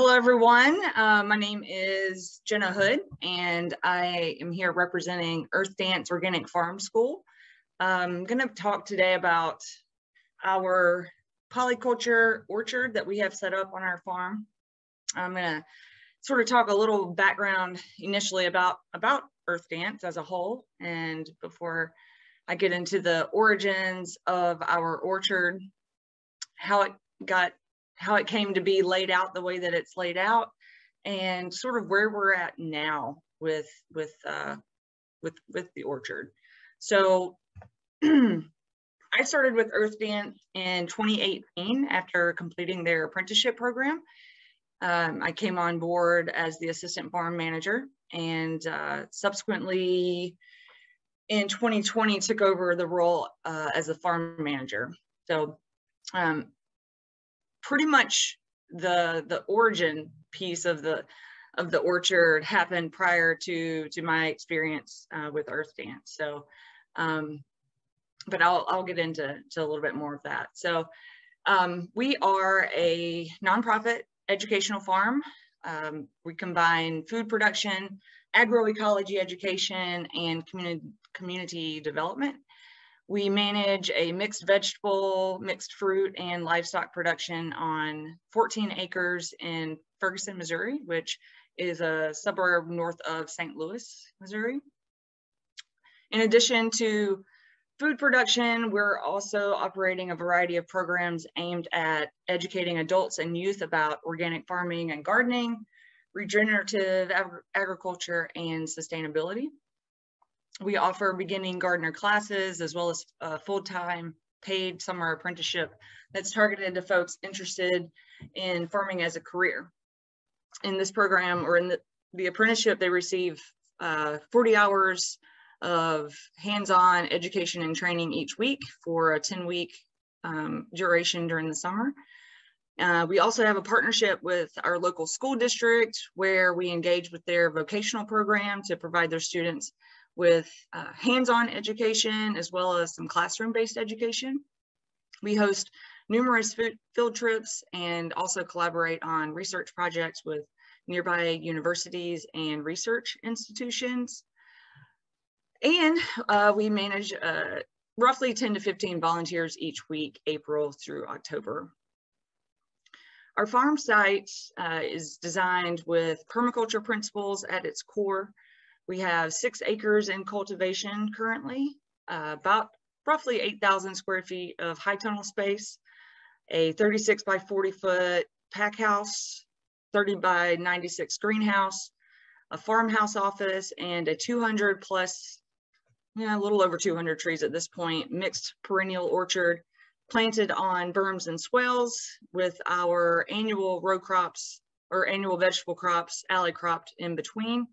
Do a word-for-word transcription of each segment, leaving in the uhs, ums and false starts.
Hello, everyone. Uh, my name is Jenna Hood, and I am here representing EarthDance Organic Farm School. Um, I'm going to talk today about our polyculture orchard that we have set up on our farm. I'm going to sort of talk a little background initially about, about EarthDance as a whole, and before I get into the origins of our orchard, how it got how it came to be laid out the way that it's laid out, and sort of where we're at now with with uh, with with the orchard. So I started with EarthDance in twenty eighteen after completing their apprenticeship program. Um, I came on board as the assistant farm manager, and uh, subsequently in twenty twenty took over the role uh, as the farm manager. So. Um, Pretty much the the origin piece of the of the orchard happened prior to to my experience uh, with EarthDance. So, um, but I'll I'll get into to a little bit more of that. So, um, we are a nonprofit educational farm. Um, we combine food production, agroecology education, and community community development. We manage a mixed vegetable, mixed fruit, and livestock production on fourteen acres in Ferguson, Missouri, which is a suburb north of Saint Louis, Missouri. In addition to food production, we're also operating a variety of programs aimed at educating adults and youth about organic farming and gardening, regenerative ag- agriculture, and sustainability. We offer beginning gardener classes as well as a full-time paid summer apprenticeship that's targeted to folks interested in farming as a career. In this program, or in the, the apprenticeship, they receive uh, forty hours of hands-on education and training each week for a ten-week um, duration during the summer. Uh, we also have a partnership with our local school district where we engage with their vocational program to provide their students with uh, hands-on education, as well as some classroom-based education. We host numerous food field trips and also collaborate on research projects with nearby universities and research institutions. And uh, we manage uh, roughly ten to fifteen volunteers each week, April through October. Our farm site uh, is designed with permaculture principles at its core. We have six acres in cultivation currently, uh, about roughly eight thousand square feet of high tunnel space, a thirty-six by forty foot pack house, thirty by ninety-six greenhouse, a farmhouse office, and a two hundred plus, yeah, a little over two hundred trees at this point, mixed perennial orchard planted on berms and swales with our annual row crops or annual vegetable crops, alley cropped in between.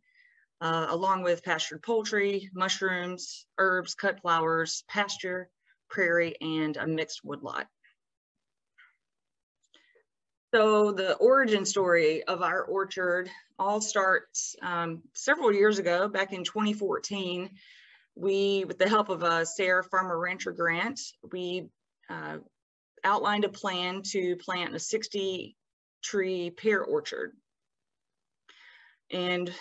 Uh, along with pastured poultry, mushrooms, herbs, cut flowers, pasture, prairie, and a mixed woodlot. So the origin story of our orchard all starts um, several years ago, back in twenty fourteen. We, with the help of a SARE Farmer Rancher Grant, we uh, outlined a plan to plant a sixty tree pear orchard. And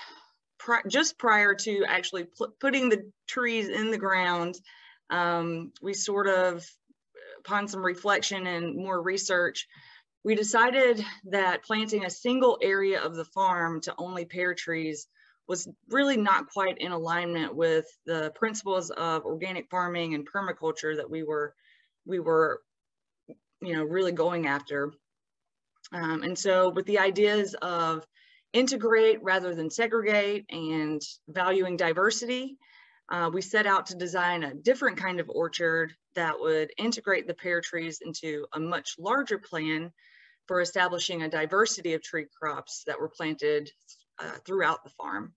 just prior to actually putting the trees in the ground, um, we sort of, upon some reflection and more research, we decided that planting a single area of the farm to only pear trees was really not quite in alignment with the principles of organic farming and permaculture that we were, we were, you know, really going after. Um, and so with the ideas of integrate rather than segregate and valuing diversity, Uh, we set out to design a different kind of orchard that would integrate the pear trees into a much larger plan for establishing a diversity of tree crops that were planted uh, throughout the farm.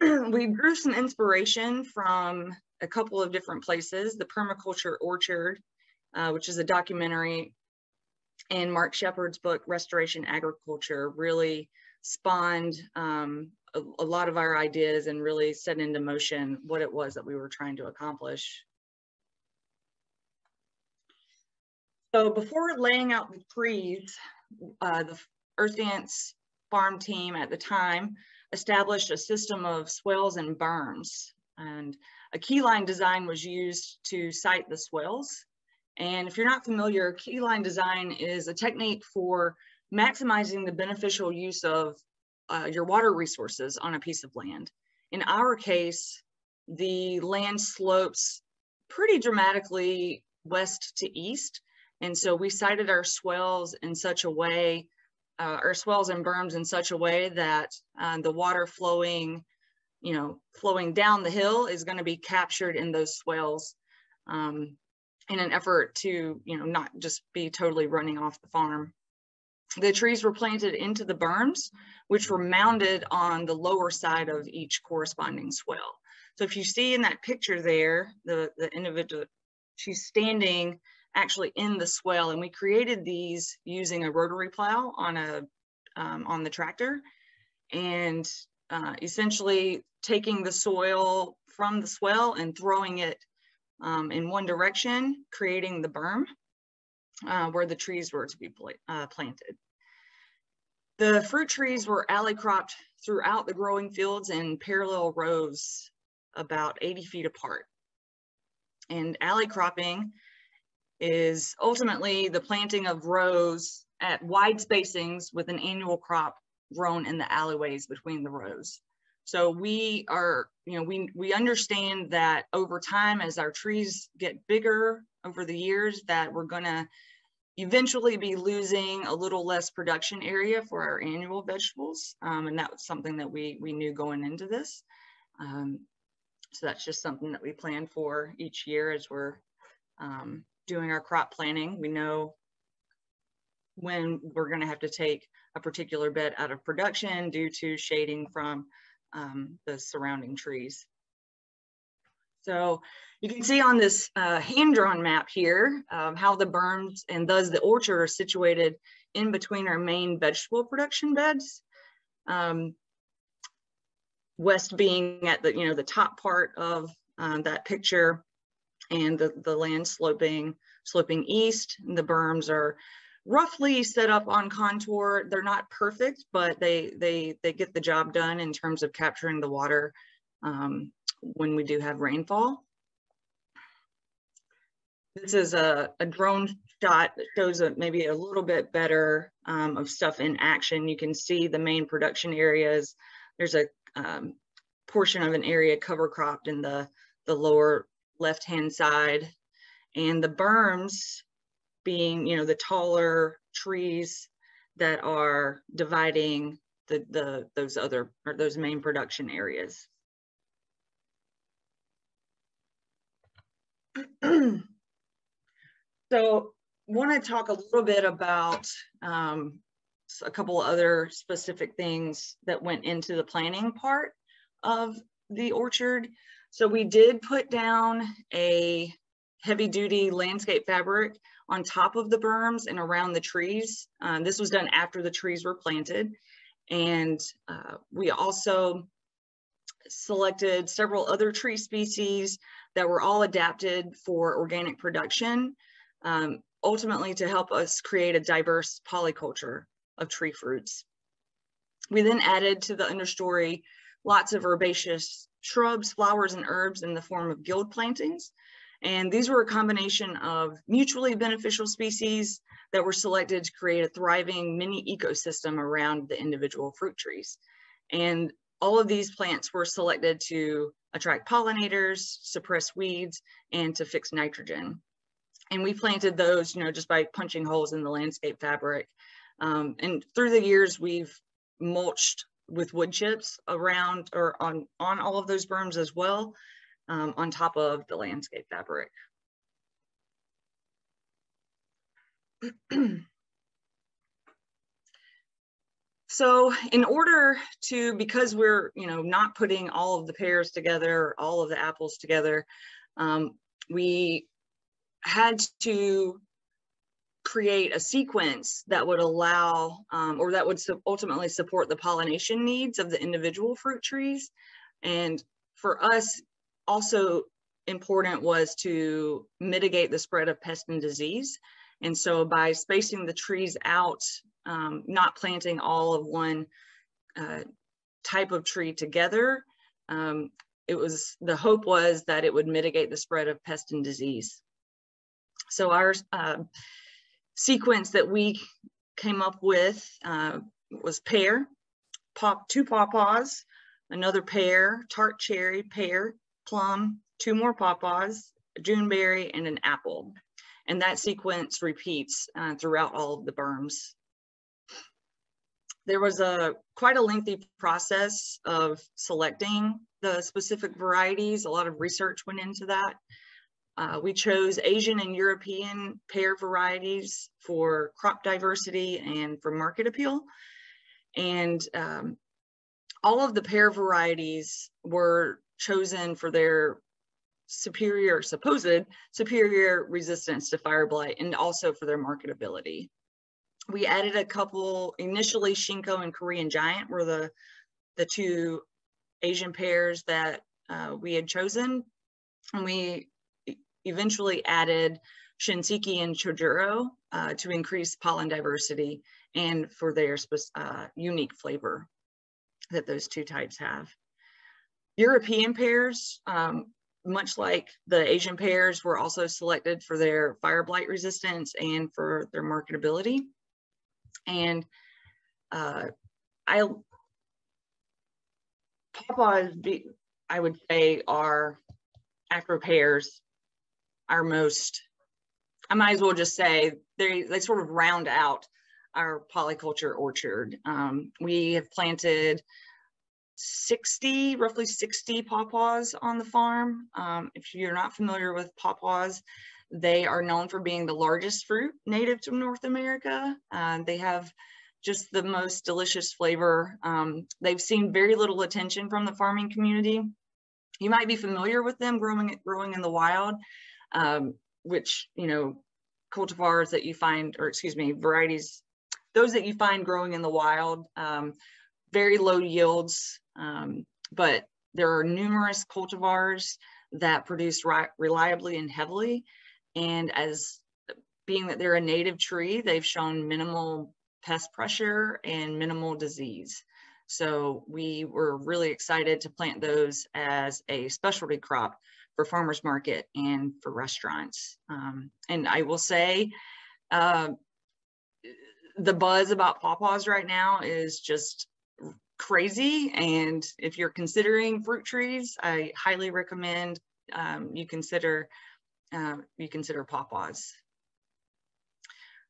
We drew some inspiration from a couple of different places, The Permaculture Orchard, uh, which is a documentary, and Mark Shepard's book, Restoration Agriculture, really spawned um, a, a lot of our ideas and really set into motion what it was that we were trying to accomplish. So before laying out the trees, uh, the EarthDance farm team at the time established a system of swales and berms, and a key line design was used to site the swales. And if you're not familiar, key line design is a technique for maximizing the beneficial use of uh, your water resources on a piece of land. In our case, the land slopes pretty dramatically west to east, and so we sited our swales in such a way, uh, our swales and berms in such a way that uh, the water flowing, you know, flowing down the hill is going to be captured in those swales, um, in an effort to, you know, not just be totally running off the farm. The trees were planted into the berms, which were mounded on the lower side of each corresponding swale. So if you see in that picture there, the, the individual, she's standing actually in the swale, and we created these using a rotary plow on a um, on the tractor, and uh, essentially taking the soil from the swale and throwing it um, in one direction, creating the berm uh, where the trees were to be pla uh, planted. The fruit trees were alley cropped throughout the growing fields in parallel rows about eighty feet apart, and alley cropping is ultimately the planting of rows at wide spacings with an annual crop grown in the alleyways between the rows. So we are, you know, we, we understand that over time, as our trees get bigger over the years, that we're gonna eventually be losing a little less production area for our annual vegetables. Um, and that was something that we, we knew going into this. Um, so that's just something that we plan for each year as we're, um, doing our crop planning. We know when we're going to have to take a particular bed out of production due to shading from um, the surrounding trees. So you can see on this uh, hand-drawn map here um, how the berms and thus the orchard are situated in between our main vegetable production beds. Um, west being at the, you know, the top part of um, that picture, and the, the land sloping, sloping east. And the berms are roughly set up on contour. They're not perfect, but they, they, they get the job done in terms of capturing the water um, when we do have rainfall. This is a, a drone shot that shows a, maybe a little bit better um, of stuff in action. You can see the main production areas. There's a um, portion of an area cover cropped in the, the lower left-hand side, and the berms being, you know, the taller trees that are dividing the, the those other, or those main production areas. So want to talk a little bit about um, a couple other specific things that went into the planning part of the orchard. So we did put down a heavy-duty landscape fabric on top of the berms and around the trees. Um, this was done after the trees were planted. And uh, we also selected several other tree species that were all adapted for organic production, um, ultimately to help us create a diverse polyculture of tree fruits. We then added to the understory lots of herbaceous shrubs, flowers, and herbs in the form of guild plantings. And these were a combination of mutually beneficial species that were selected to create a thriving mini ecosystem around the individual fruit trees. And all of these plants were selected to attract pollinators, suppress weeds, and to fix nitrogen. And we planted those, you know, just by punching holes in the landscape fabric. Um, and through the years, we've mulched with wood chips around or on, on all of those berms as well, um, on top of the landscape fabric. So in order to, because we're, you know, not putting all of the pears together, or all of the apples together, um, we had to create a sequence that would allow, um, or that would su ultimately support the pollination needs of the individual fruit trees. And for us, also important was to mitigate the spread of pest and disease. And so by spacing the trees out, um, not planting all of one uh, type of tree together, um, it was, the hope was that it would mitigate the spread of pest and disease. So our uh, sequence that we came up with uh, was pear, pop, two pawpaws, another pear, tart cherry, pear, plum, two more pawpaws, a Juneberry, and an apple. And that sequence repeats uh, throughout all of the berms. There was a quite a lengthy process of selecting the specific varieties. A lot of research went into that. Uh, we chose Asian and European pear varieties for crop diversity and for market appeal. And um, all of the pear varieties were chosen for their superior, supposed superior resistance to fire blight, and also for their marketability. We added a couple, initially Shinko and Korean Giant were the, the two Asian pears that uh, we had chosen. And we eventually added Shinseiki and Chojuro uh, to increase pollen diversity and for their uh, unique flavor that those two types have. European pears, um, much like the Asian pears, were also selected for their fire blight resistance and for their marketability. And uh, I, pawpaws, I would say, are, after pears, our most, I might as well just say, they, they sort of round out our polyculture orchard. Um, we have planted sixty, roughly sixty pawpaws on the farm. Um, if you're not familiar with pawpaws, they are known for being the largest fruit native to North America. Uh, they have just the most delicious flavor. Um, they've seen very little attention from the farming community. You might be familiar with them growing, growing in the wild, um, which, you know, cultivars that you find, or excuse me, varieties, those that you find growing in the wild, um, very low yields, um, but there are numerous cultivars that produce reliably and heavily. And as being that they're a native tree, they've shown minimal pest pressure and minimal disease. So we were really excited to plant those as a specialty crop for farmers market and for restaurants. Um, and I will say, uh, the buzz about pawpaws right now is just crazy. And if you're considering fruit trees, I highly recommend um, you consider Uh, you consider pawpaws.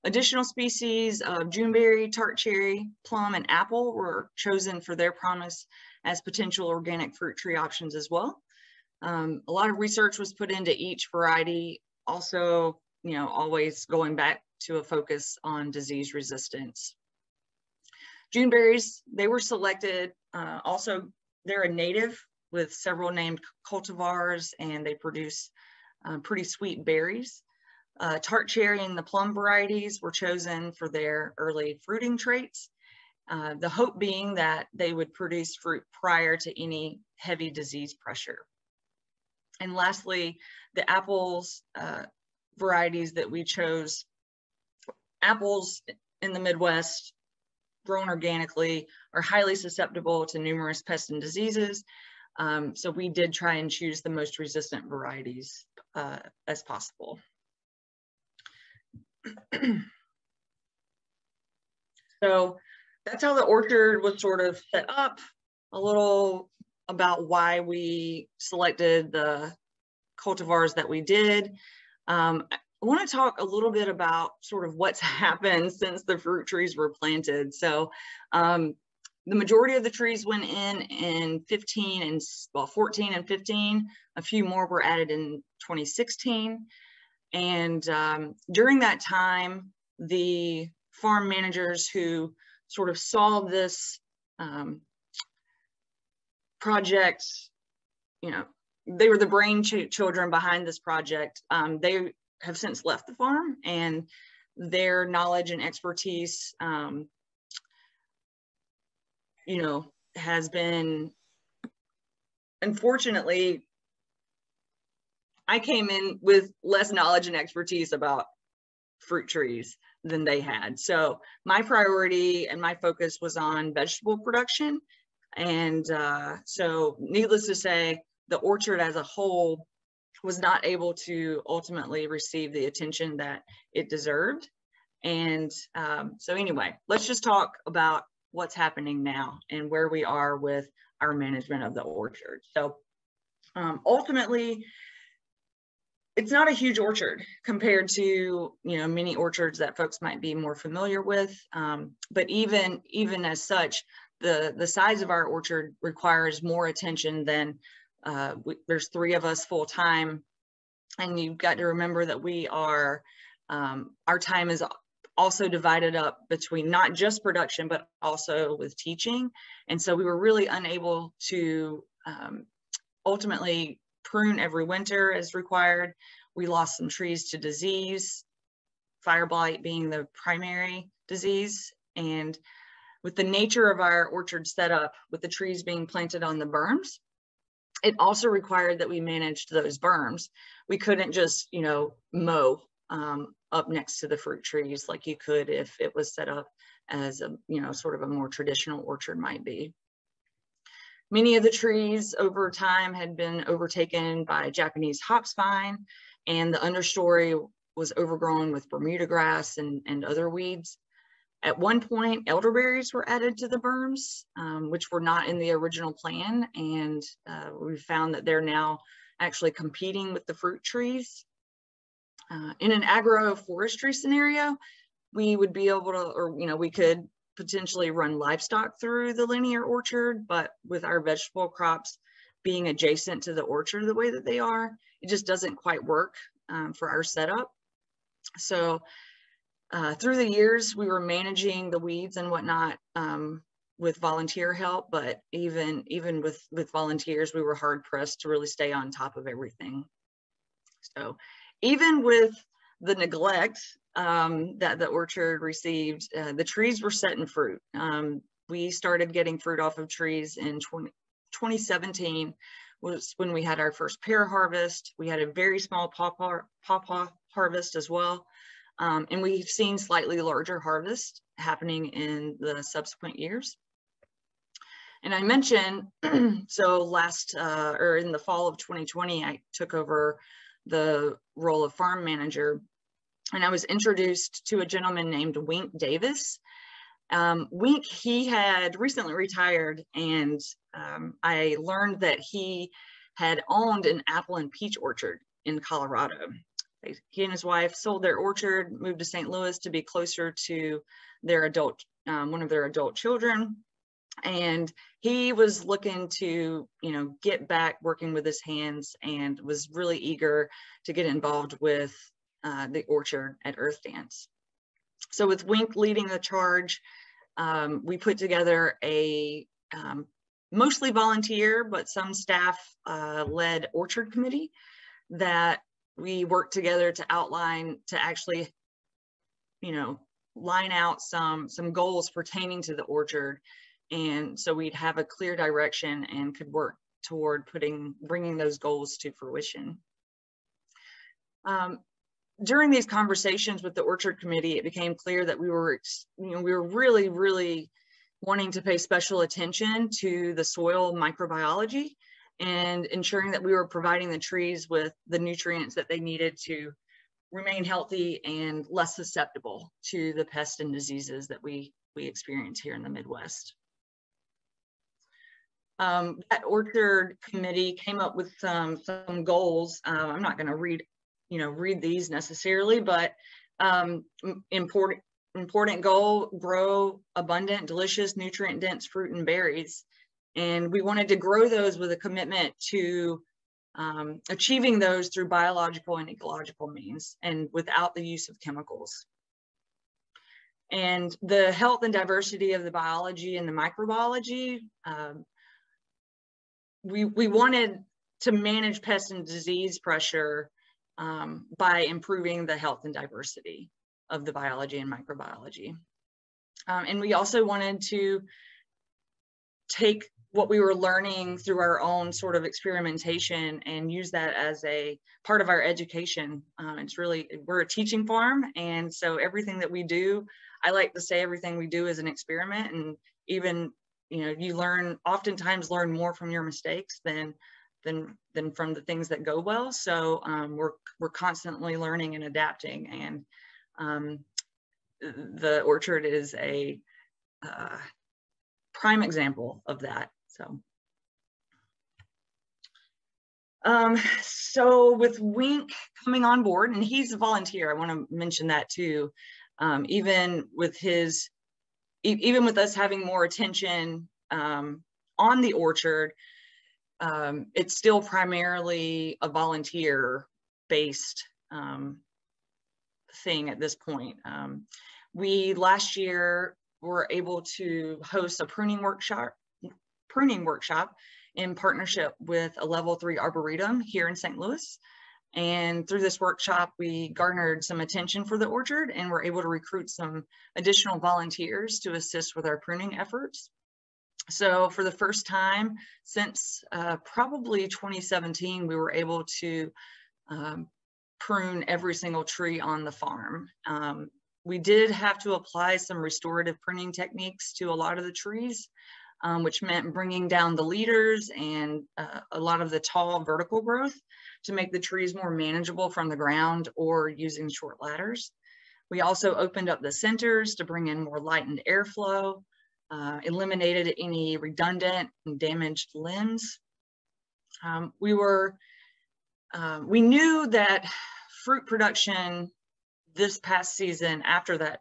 Additional species of Juneberry, tart cherry, plum, and apple were chosen for their promise as potential organic fruit tree options as well. Um, a lot of research was put into each variety. Also, you know, always going back to a focus on disease resistance. Juneberries, they were selected. Uh, also, they're a native with several named cultivars, and they produce Uh, pretty sweet berries. Uh, tart cherry and the plum varieties were chosen for their early fruiting traits, uh, the hope being that they would produce fruit prior to any heavy disease pressure. And lastly, the apples uh, varieties that we chose, apples in the Midwest grown organically are highly susceptible to numerous pests and diseases. Um, so we did try and choose the most resistant varieties uh, as possible. So that's how the orchard was sort of set up. A little about why we selected the cultivars that we did. Um, I want to talk a little bit about sort of what's happened since the fruit trees were planted. So um, the majority of the trees went in in fifteen and, well, fourteen and fifteen. A few more were added in twenty sixteen. And um, during that time, the farm managers who sort of saw this um, project, you know, they were the brain ch children behind this project. Um, they have since left the farm, and their knowledge and expertise um, you know, has been, unfortunately, I came in with less knowledge and expertise about fruit trees than they had. So my priority and my focus was on vegetable production. And uh, so needless to say, the orchard as a whole was not able to ultimately receive the attention that it deserved. And um, so anyway, let's just talk about what's happening now and where we are with our management of the orchard. So um, ultimately, it's not a huge orchard compared to, you know, many orchards that folks might be more familiar with. Um, but even, even as such, the, the size of our orchard requires more attention than uh, we, there's three of us full time. And you've got to remember that we are, um, our time is also divided up between not just production, but also with teaching. And so we were really unable to um, ultimately prune every winter as required. We lost some trees to disease, fire blight being the primary disease. And with the nature of our orchard setup, with the trees being planted on the berms, it also required that we managed those berms. We couldn't just, you know, mow um, up next to the fruit trees like you could if it was set up as a, you know, sort of a more traditional orchard might be. Many of the trees over time had been overtaken by Japanese hop spine, and the understory was overgrown with Bermuda grass and, and other weeds. At one point, elderberries were added to the berms, um, which were not in the original plan, and uh, we found that they're now actually competing with the fruit trees. Uh, in an agroforestry scenario, we would be able to, or, you know, we could potentially run livestock through the linear orchard, but with our vegetable crops being adjacent to the orchard the way that they are, it just doesn't quite work um, for our setup. So uh, through the years, we were managing the weeds and whatnot um, with volunteer help, but even, even with, with volunteers, we were hard pressed to really stay on top of everything. So even with the neglect Um, that the orchard received, uh, the trees were setting fruit. Um, we started getting fruit off of trees in twenty seventeen was when we had our first pear harvest. We had a very small pawpaw, pawpaw harvest as well. Um, and we've seen slightly larger harvests happening in the subsequent years. And I mentioned, so last, uh, or in the fall of twenty twenty, I took over the role of farm manager. And I was introduced to a gentleman named Wink Davis. Um, Wink, he had recently retired, and um, I learned that he had owned an apple and peach orchard in Colorado. They, he and his wife sold their orchard, moved to Saint Louis to be closer to their adult, um, one of their adult children. And he was looking to, you know, get back working with his hands and was really eager to get involved with Uh, the orchard at EarthDance. So with Wink leading the charge, um, we put together a um, mostly volunteer, but some staff uh, led orchard committee that we worked together to outline, to actually, you know, line out some, some goals pertaining to the orchard. And so we'd have a clear direction and could work toward putting, bringing those goals to fruition. Um, During these conversations with the orchard committee, it became clear that we were, you know, we were really, really wanting to pay special attention to the soil microbiology and ensuring that we were providing the trees with the nutrients that they needed to remain healthy and less susceptible to the pests and diseases that we, we experience here in the Midwest. Um, that orchard committee came up with some, some goals. Uh, I'm not going to read you know, read these necessarily, but um, important, important goal, grow abundant, delicious, nutrient dense fruit and berries. And we wanted to grow those with a commitment to um, achieving those through biological and ecological means and without the use of chemicals. And the health and diversity of the biology and the microbiology, um, we, we wanted to manage pest and disease pressure Um, by improving the health and diversity of the biology and microbiology. Um, and we also wanted to take what we were learning through our own sort of experimentation and use that as a part of our education. Um, it's really, we're a teaching farm. And so everything that we do, I like to say everything we do is an experiment. And even, you know, you learn, oftentimes learn more from your mistakes than than, than from the things that go well. So um, we're, we're constantly learning and adapting. And um, the orchard is a uh, prime example of that. So, um, so with Wink coming on board, and he's a volunteer, I want to mention that too. Um, even with his, e even with us having more attention um, on the orchard, um, it's still primarily a volunteer-based um, thing at this point. Um, we last year were able to host a pruning workshop. Pruning workshop in partnership with a Level three Arboretum here in Saint Louis. And through this workshop, we garnered some attention for the orchard and were able to recruit some additional volunteers to assist with our pruning efforts. So for the first time since uh, probably twenty seventeen, we were able to um, prune every single tree on the farm. Um, we did have to apply some restorative pruning techniques to a lot of the trees, Um, which meant bringing down the leaders and uh, a lot of the tall vertical growth to make the trees more manageable from the ground or using short ladders. We also opened up the centers to bring in more light and airflow, uh, eliminated any redundant and damaged limbs. Um, we were, uh, we knew that fruit production this past season after that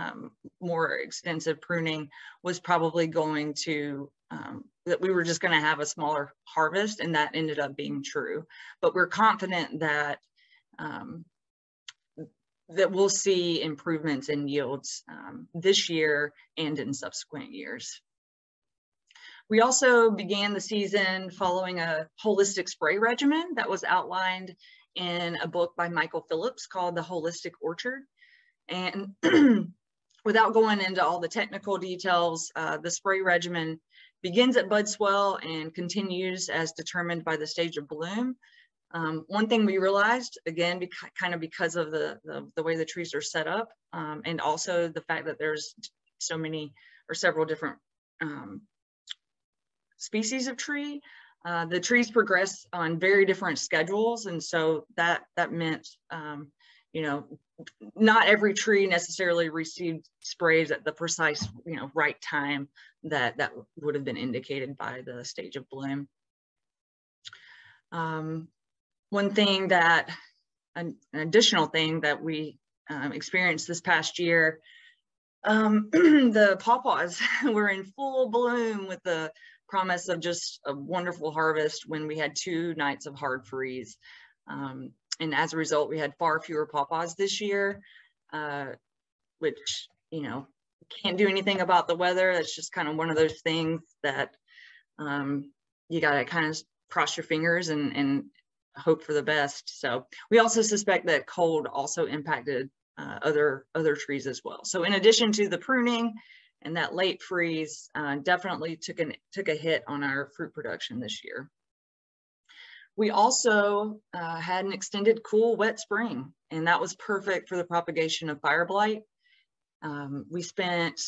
Um, more extensive pruning was probably going to, um, that we were just going to have a smaller harvest, and that ended up being true. But we're confident that um, that we'll see improvements in yields um, this year and in subsequent years. We also began the season following a holistic spray regimen that was outlined in a book by Michael Phillips called The Holistic Orchard. And without going into all the technical details, uh, the spray regimen begins at bud swell and continues as determined by the stage of bloom. Um, one thing we realized, again, kind of because of the, the, the way the trees are set up, um, and also the fact that there's so many or several different um, species of tree, uh, the trees progress on very different schedules. And so that, that meant, um, you know, not every tree necessarily received sprays at the precise, you know, right time that that would have been indicated by the stage of bloom. Um, one thing that, an, an additional thing that we um, experienced this past year, um, the pawpaws were in full bloom with the promise of just a wonderful harvest when we had two nights of hard freeze. Um, And as a result, we had far fewer pawpaws this year, uh, which, you know, can't do anything about the weather. That's just kind of one of those things that um, you got to kind of cross your fingers and, and hope for the best. So we also suspect that cold also impacted uh, other, other trees as well. So in addition to the pruning and that late freeze, uh, definitely took, an, took a hit on our fruit production this year. We also uh, had an extended cool, wet spring, and that was perfect for the propagation of fire blight. Um, we spent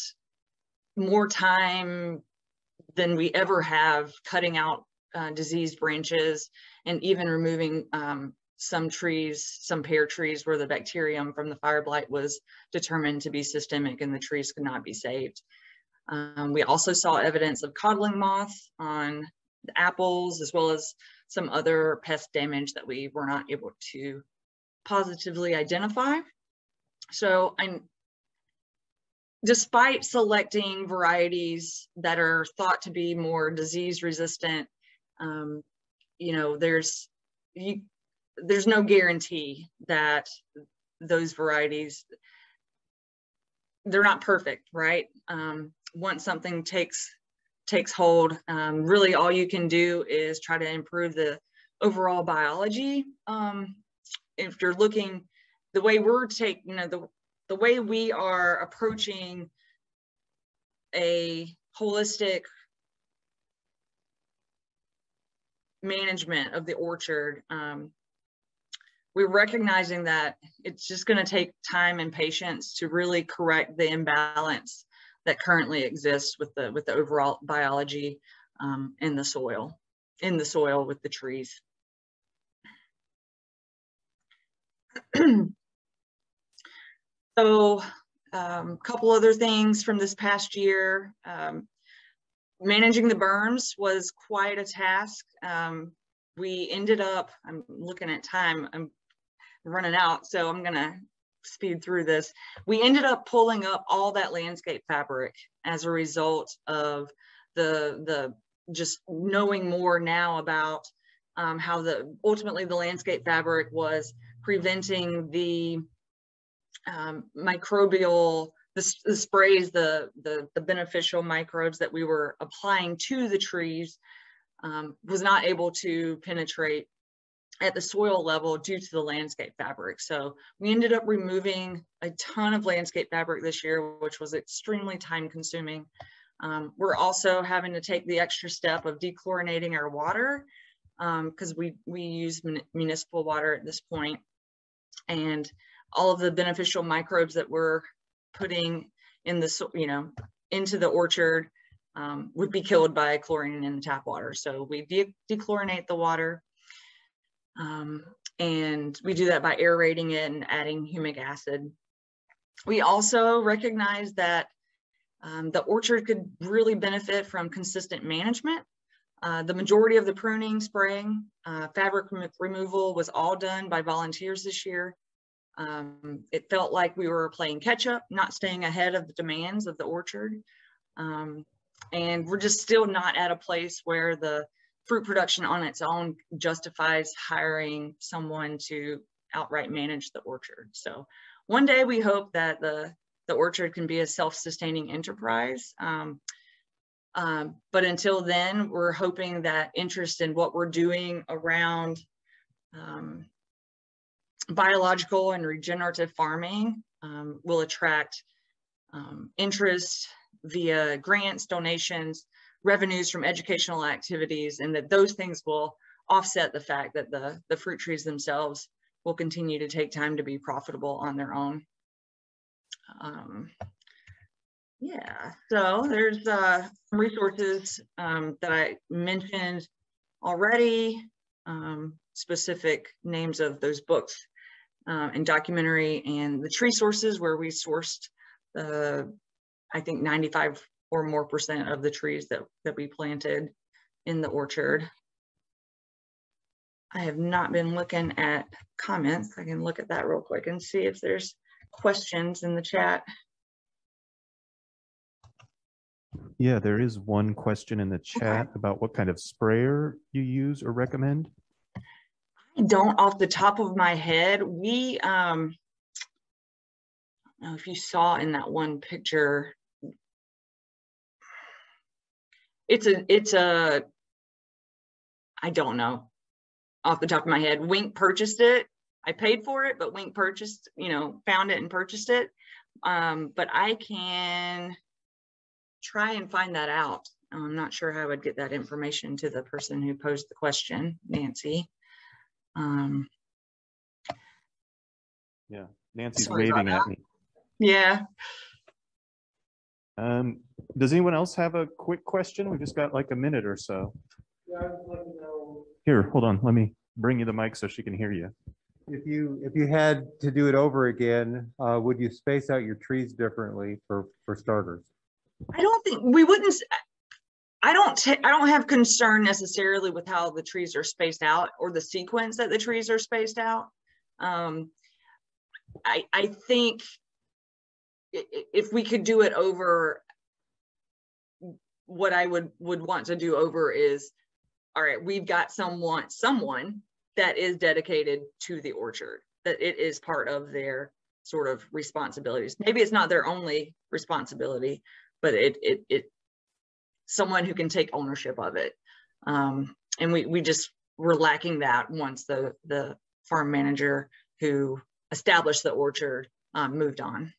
more time than we ever have cutting out uh, diseased branches and even removing um, some trees, some pear trees where the bacterium from the fire blight was determined to be systemic and the trees could not be saved. Um, we also saw evidence of codling moth on the apples, as well as some other pest damage that we were not able to positively identify. So I'm, despite selecting varieties that are thought to be more disease resistant, um, you know, there's, you, there's no guarantee that those varieties, they're not perfect, right? Um, once something takes takes hold, um, really all you can do is try to improve the overall biology. Um, if you're looking, the way we're taking, you know, the, the way we are approaching a holistic management of the orchard, um, we're recognizing that it's just going to take time and patience to really correct the imbalance that currently exists with the with the overall biology um, in the soil, in the soil with the trees. So a um, couple other things from this past year. Um, managing the berms was quite a task. Um, we ended up, I'm looking at time, I'm running out, so I'm gonna speed through this. We ended up pulling up all that landscape fabric as a result of the, the just knowing more now about um, how the, ultimately the landscape fabric was preventing the um, microbial, the, the sprays, the, the, the beneficial microbes that we were applying to the trees um, was not able to penetrate at the soil level due to the landscape fabric. So we ended up removing a ton of landscape fabric this year, which was extremely time consuming. Um, we're also having to take the extra step of dechlorinating our water, because um, we, we use mun municipal water at this point, and all of the beneficial microbes that we're putting in the, you know, into the orchard um, would be killed by chlorine in the tap water. So we de dechlorinate the water, um, and we do that by aerating it and adding humic acid. We also recognize that um, the orchard could really benefit from consistent management. Uh, the majority of the pruning, spraying, uh, fabric rem removal was all done by volunteers this year. Um, it felt like we were playing catch up, not staying ahead of the demands of the orchard. Um, and we're just still not at a place where the fruit production on its own justifies hiring someone to outright manage the orchard. So one day we hope that the, the orchard can be a self-sustaining enterprise. Um, Um, but until then, we're hoping that interest in what we're doing around um, biological and regenerative farming um, will attract um, interest via grants, donations, revenues from educational activities, and that those things will offset the fact that the, the fruit trees themselves will continue to take time to be profitable on their own. Um, Yeah, so there's uh, some resources um, that I mentioned already, um, specific names of those books uh, and documentary, and the tree sources where we sourced the, I think ninety-five or more percent of the trees that, that we planted in the orchard. I have not been looking at comments. I can look at that real quick and see if there's questions in the chat. Yeah, there is one question in the chat okay. about what kind of sprayer you use or recommend. I don't off the top of my head. We, um, I don't know if you saw in that one picture, it's a, it's a, I don't know off the top of my head. Wink purchased it. I paid for it, but Wink purchased, you know, found it and purchased it. Um, but I can try and find that out. I'm not sure how I would get that information to the person who posed the question, Nancy. Um, yeah, Nancy's waving at me. Yeah. Um, does anyone else have a quick question? We've just got like a minute or so. Yeah, I would like to know. Here, hold on. Let me bring you the mic so she can hear you. If you if you had to do it over again, uh, would you space out your trees differently for for starters? I don't think we wouldn't. I don't. I don't have concern necessarily with how the trees are spaced out or the sequence that the trees are spaced out. Um, I, I think if we could do it over, what I would would want to do over is, all right, we've got someone someone that is dedicated to the orchard, that it is part of their sort of responsibilities. Maybe it's not their only responsibility, but it, it, it, someone who can take ownership of it. Um, and we, we just were lacking that once the, the farm manager who established the orchard um, moved on.